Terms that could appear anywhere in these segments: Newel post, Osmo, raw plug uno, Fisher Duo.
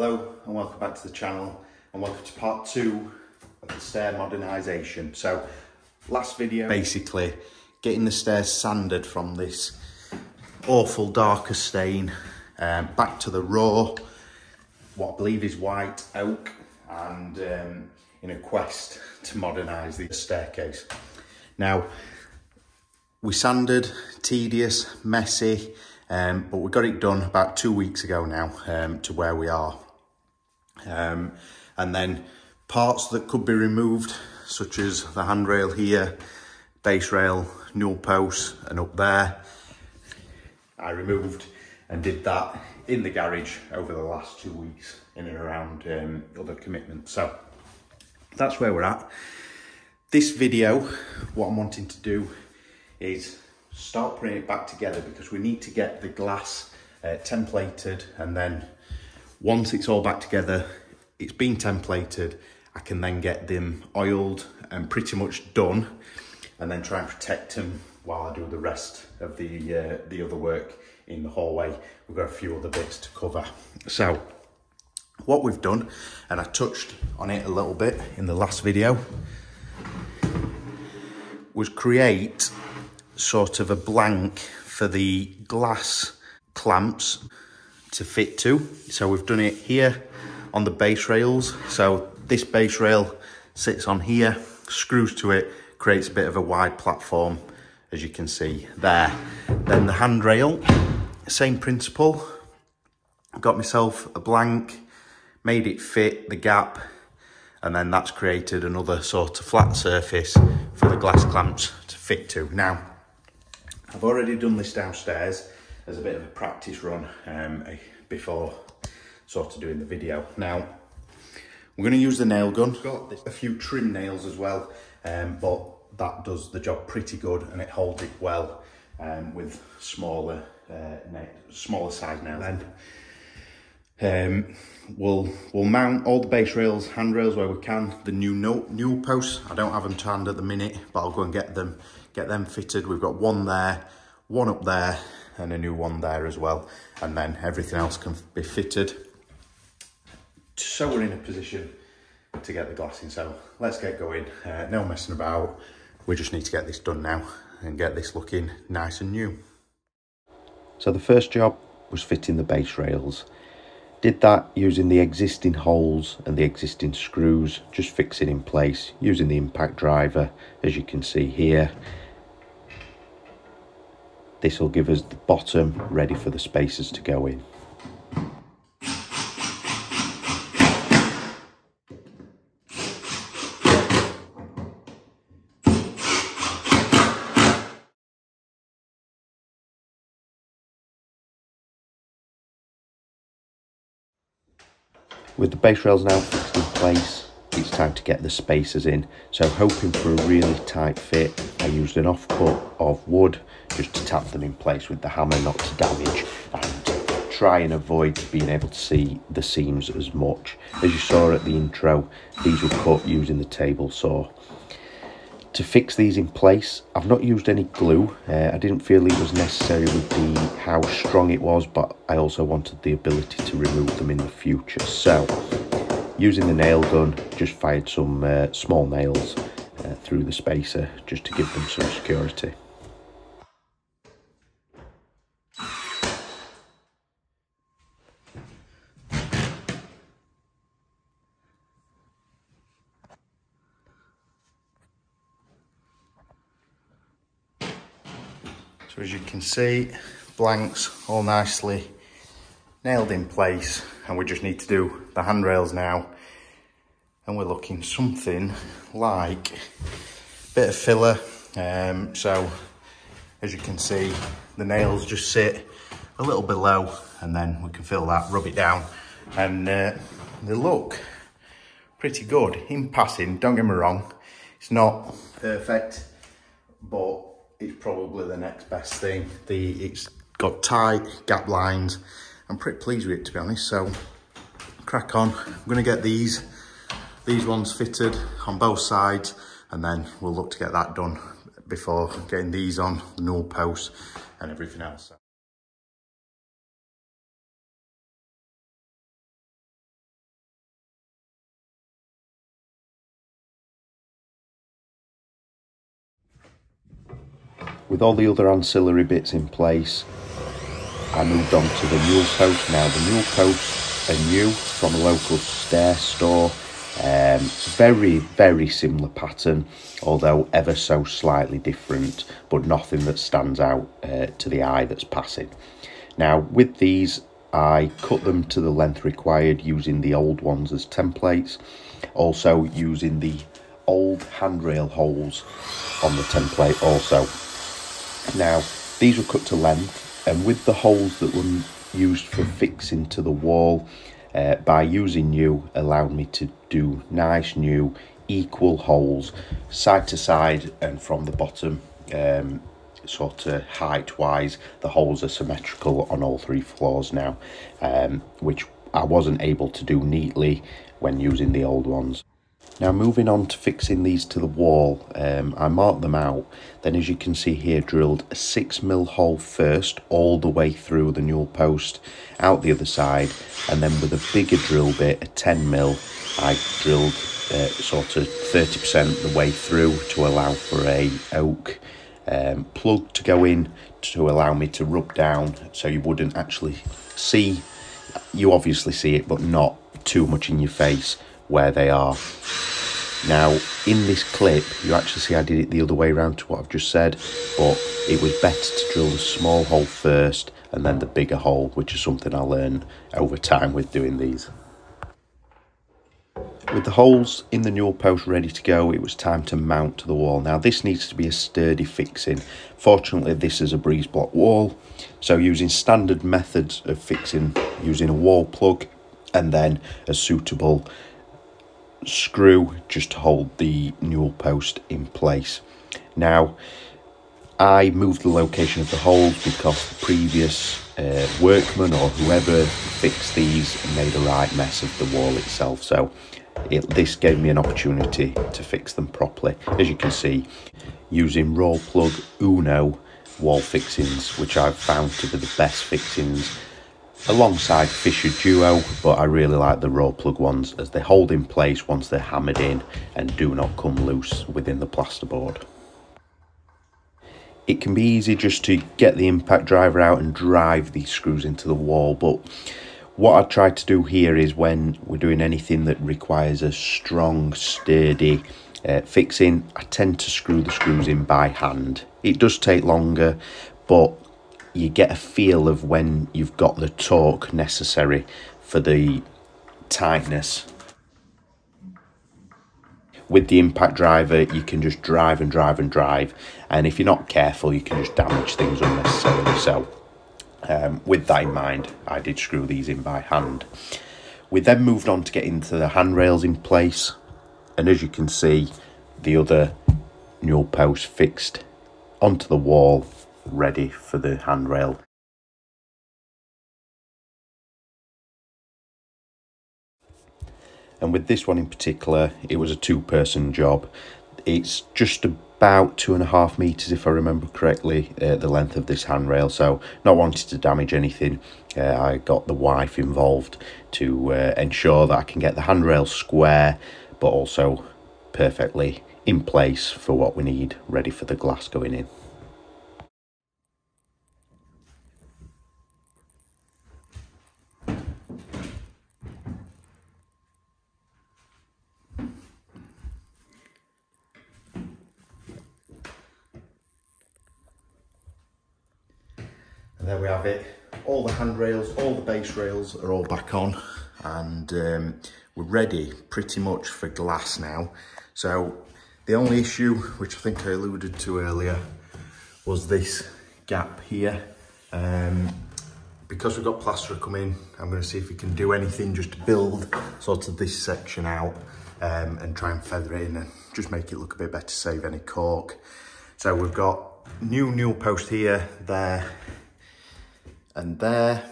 Hello and welcome back to the channel, and welcome to part two of the stair modernisation. So last video, basically getting the stairs sanded from this awful darker stain back to the raw, what I believe is white oak, and in a quest to modernise the staircase. Now, we sanded, tedious, messy, but we got it done about 2 weeks ago now to where we are. And then parts that could be removed, such as the handrail here, base rail, newel posts, and up there, I removed and did that in the garage over the last 2 weeks in and around other commitments. So that's where we're at. This video, what I'm wanting to do is start putting it back together, because we need to get the glass templated, and then once it's all back together, it's been templated, I can then get them oiled and pretty much done, and then try and protect them while I do the rest of the other work in the hallway. We've got a few other bits to cover. So what we've done, and I touched on it a little bit in the last video, was create sort of a blank for the glass clamps to fit to. So we've done it here on the base rails. So this base rail sits on here, screws to it, creates a bit of a wide platform, as you can see there. Then the handrail, same principle. Got myself a blank, made it fit the gap, and then that's created another sort of flat surface for the glass clamps to fit to. Now, I've already done this downstairs as a bit of a practice run before sort of doing the video. Now, we're going to use the nail gun. I've got a few trim nails as well, but that does the job pretty good, and it holds it well with smaller smaller size nails. Then we'll mount all the base rails, handrails where we can, the new posts. I don't have them to hand at the minute, but I'll go and get them fitted. We've got one there, one up there, and a new one there as well, and then everything else can be fitted, so we're in a position to get the glass in. So let's get going, no messing about. We just need to get this done now and get this looking nice and new. So the first job was fitting the base rails. Did that using the existing holes and the existing screws, just fix it in place using the impact driver, as you can see here. This will give us the bottom ready for the spacers to go in. With the base rails now fixed in place, it's time to get the spacers in. So hoping for a really tight fit, I used an offcut of wood just to tap them in place with the hammer, not to damage, and try and avoid being able to see the seams as much. As you saw at the intro, these were cut using the table saw. To fix these in place, I've not used any glue. I didn't feel it was necessary with the how strong it was, but I also wanted the ability to remove them in the future. So, using the nail gun, just fired some small nails through the spacer just to give them some security. So as you can see, blanks all nicely nailed in place, and we just need to do the handrails now, and we're looking something like a bit of filler. So as you can see, the nails just sit a little below, and then we can fill that, rub it down, and they look pretty good in passing. Don't get me wrong, it's not perfect, but it's probably the next best thing. It's got tight gap lines. I'm pretty pleased with it, to be honest, so crack on. I'm gonna get these ones fitted on both sides, and then we'll look to get that done before getting these on, the newel posts and everything else. With all the other ancillary bits in place, I moved on to the mule coach. Now the mule coach, are new from a local stair store. Very, very similar pattern, although ever so slightly different, but nothing that stands out to the eye that's passing. Now with these, I cut them to the length required using the old ones as templates, also using the old handrail holes on the template also. Now these were cut to length, and with the holes that were used for fixing to the wall, by using new, allowed me to do nice new equal holes side to side and from the bottom, sort of height wise. The holes are symmetrical on all three floors now, which I wasn't able to do neatly when using the old ones. Now moving on to fixing these to the wall, I marked them out, then as you can see here, drilled a 6mm hole first all the way through the newel post, out the other side, and then with a bigger drill bit, a 10mm, I drilled sort of 30% the way through to allow for a oak plug to go in, to allow me to rub down, so you wouldn't actually see, you obviously see it, but not too much in your face where they are. Now in this clip you actually see I did it the other way around to what I've just said, but it was better to drill the small hole first and then the bigger hole, which is something I learned over time with doing these. With the holes in the newel post ready to go, it was time to mount to the wall. Now this needs to be a sturdy fixing. Fortunately this is a breeze block wall, so using standard methods of fixing, using a wall plug and then a suitable screw just to hold the newel post in place. Now I moved the location of the holes because the previous workman or whoever fixed these made a right mess of the wall itself, so this gave me an opportunity to fix them properly, as you can see, using raw plug Uno wall fixings, which I've found to be the best fixings, alongside Fisher Duo, but I really like the raw plug ones as they hold in place once they're hammered in and do not come loose within the plasterboard. It can be easy just to get the impact driver out and drive these screws into the wall, but what I try to do here is when we're doing anything that requires a strong, sturdy fixing, I tend to screw the screws in by hand. It does take longer, but you get a feel of when you've got the torque necessary for the tightness. With the impact driver you can just drive and drive and drive, and if you're not careful you can just damage things unnecessarily, so with that in mind I did screw these in by hand. We then moved on to getting the handrails in place, and as you can see the other newel post fixed onto the wall, ready for the handrail. And with this one in particular, it was a two-person job. It's just about 2.5 meters, if I remember correctly, the length of this handrail, so not wanting to damage anything, I got the wife involved to ensure that I can get the handrail square but also perfectly in place for what we need, ready for the glass going in. And there we have it, all the handrails, all the base rails are all back on, and we're ready pretty much for glass now. So the only issue, which I think I alluded to earlier, was this gap here. Because we've got plasterer coming, I'm going to see if we can do anything just to build sort of this section out, and try and feather it in and just make it look a bit better, save any cork. So we've got new newel post here, there and there,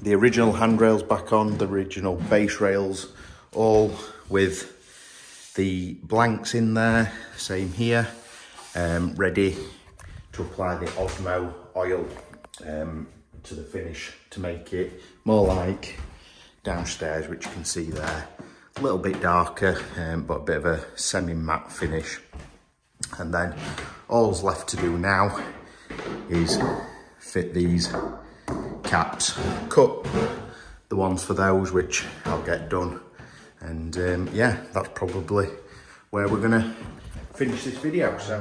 the original handrails back on, the original base rails, all with the blanks in there, same here, ready to apply the Osmo oil to the finish to make it more like downstairs, which you can see there, a little bit darker, but a bit of a semi-matte finish. And then All's left to do now is fit these caps, cut the ones for those, which I'll get done, and yeah, that's probably where we're gonna finish this video. So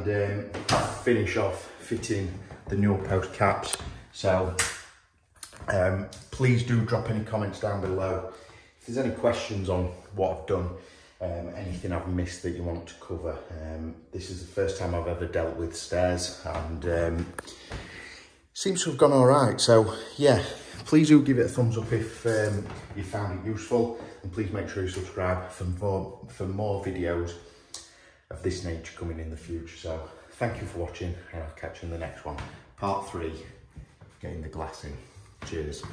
finish off fitting the new post caps. So please do drop any comments down below if there's any questions on what I've done, anything I've missed that you want to cover. This is the first time I've ever dealt with stairs, and seems to have gone all right. So yeah, please do give it a thumbs up if you found it useful, and please make sure you subscribe for more videos of this nature coming in the future. So thank you for watching, and I'll catch you in the next one, part 3, getting the glass in. Cheers.